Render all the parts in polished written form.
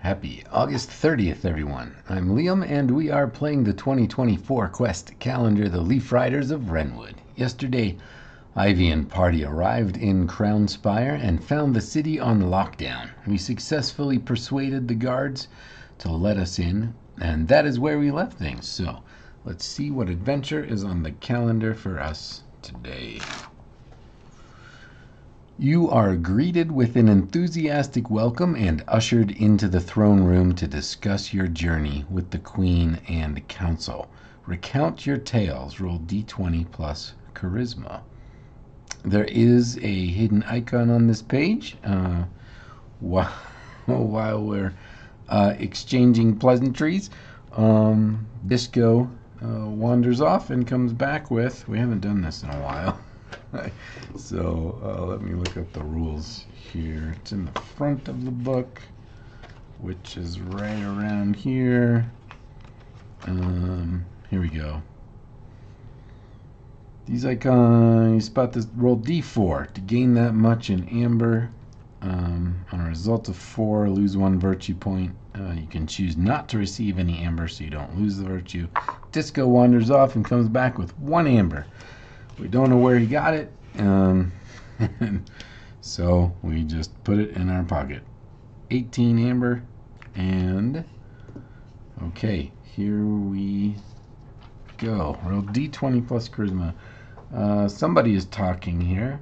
Happy August 30th, everyone. I'm Liam, and we are playing the 2024 Quest Calendar, The Leaf Riders of Wrenwood. Yesterday, Ivy and party arrived in Crown Spire and found the city on lockdown. We successfully persuaded the guards to let us in, and that is where we left things. So, let's see what adventure is on the calendar for us today. You are greeted with an enthusiastic welcome and ushered into the throne room to discuss your journey with the Queen and the Council. Recount your tales. Roll d20 plus charisma. There is a hidden icon on this page. While we're exchanging pleasantries, Disco wanders off and comes back with... We haven't done this in a while. So let me look up the rules here. It's in the front of the book, which is right around here. Here we go. These icons, you spot this, roll d4 to gain that much in amber. On a result of 4, lose 1 virtue point. You can choose not to receive any amber so you don't lose the virtue. Disco wanders off and comes back with 1 amber. We don't know where he got it, so we just put it in our pocket. 18 amber, and okay, here we go. Roll d20 plus charisma. Somebody is talking here.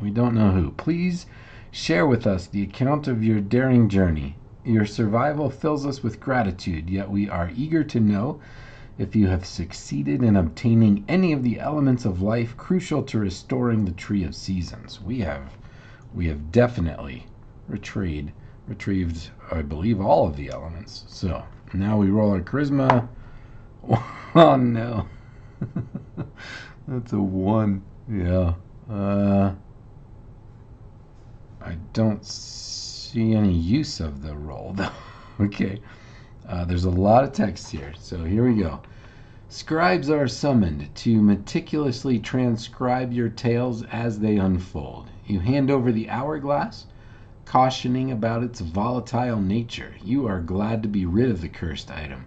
We don't know who. Please share with us the account of your daring journey. Your survival fills us with gratitude, yet we are eager to know if you have succeeded in obtaining any of the elements of life crucial to restoring the Tree of Seasons. We have definitely retrieved, I believe, all of the elements. So now we roll our charisma. Oh no, that's a 1. Yeah. I don't see any use of the roll though. Okay. There's a lot of text here, so here we go. Scribes are summoned to meticulously transcribe your tales as they unfold. You hand over the hourglass, cautioning about its volatile nature. You are glad to be rid of the cursed item.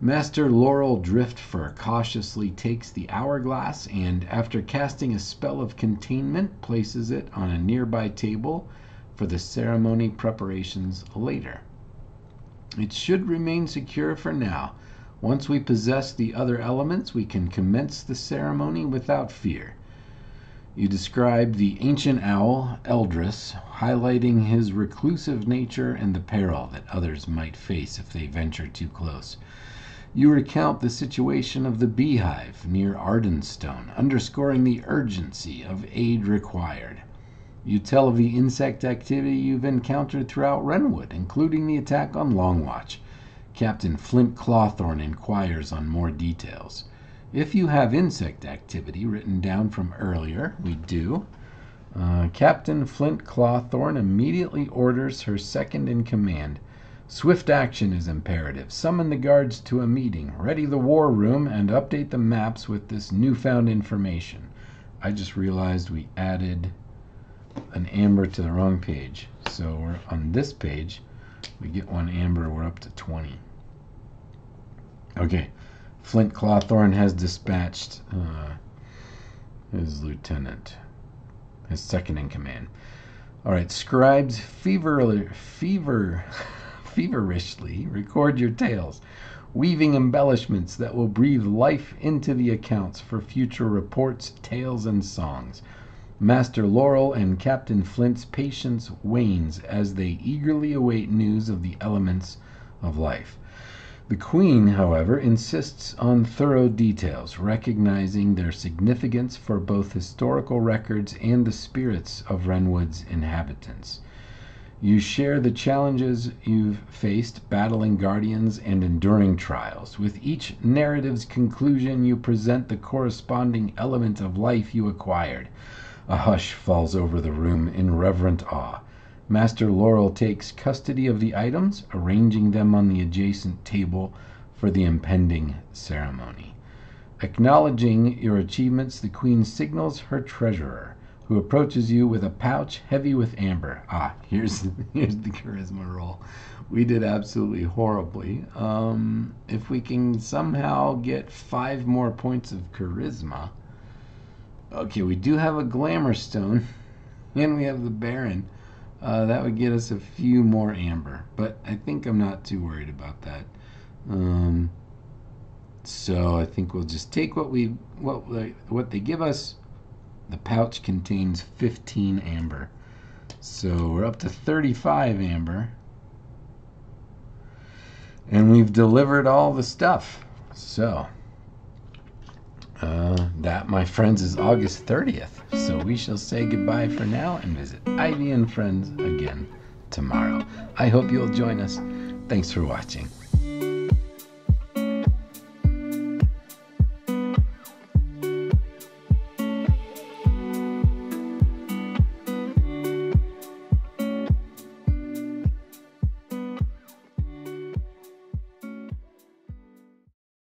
Master Laurel Driftfur cautiously takes the hourglass and, after casting a spell of containment, places it on a nearby table for the ceremony preparations later. It should remain secure for now. Once we possess the other elements, we can commence the ceremony without fear. You describe the ancient owl, Eldris, highlighting his reclusive nature and the peril that others might face if they venture too close. You recount the situation of the beehive near Ardenstone, underscoring the urgency of aid required. You tell of the insect activity you've encountered throughout Renwood, including the attack on Longwatch. Captain Flint Clawthorn inquires on more details. If you have insect activity written down from earlier, we do. Captain Flint Clawthorn immediately orders her second in command. Swift action is imperative. Summon the guards to a meeting. Ready the war room and update the maps with this newfound information. I just realized we added an amber to the wrong page, so we're on this page. We get 1 amber, we're up to 20. Okay, Flint Clawthorn has dispatched his lieutenant, his second in command. All right, scribes feverishly record your tales, weaving embellishments that will breathe life into the accounts for future reports, tales, and songs. Master Laurel and Captain Flint's patience wanes as they eagerly await news of the elements of life. The Queen, however, insists on thorough details, recognizing their significance for both historical records and the spirits of Renwood's inhabitants. You share the challenges you've faced, battling guardians and enduring trials. With each narrative's conclusion, you present the corresponding element of life you acquired. A hush falls over the room in reverent awe. Master Laurel takes custody of the items, arranging them on the adjacent table for the impending ceremony. Acknowledging your achievements, the Queen signals her treasurer, who approaches you with a pouch heavy with amber. Ah, here's the charisma roll. We did absolutely horribly. If we can somehow get 5 more points of charisma. Okay, we do have a Glamour Stone, and we have the Baron. That would get us a few more amber, but I think I'm not too worried about that. So I think we'll just take what they give us. The pouch contains 15 amber, so we're up to 35 amber, and we've delivered all the stuff. So that, my friends, is August 30th. So we shall say goodbye for now and visit Ivy and friends again tomorrow. I hope you'll join us. Thanks for watching.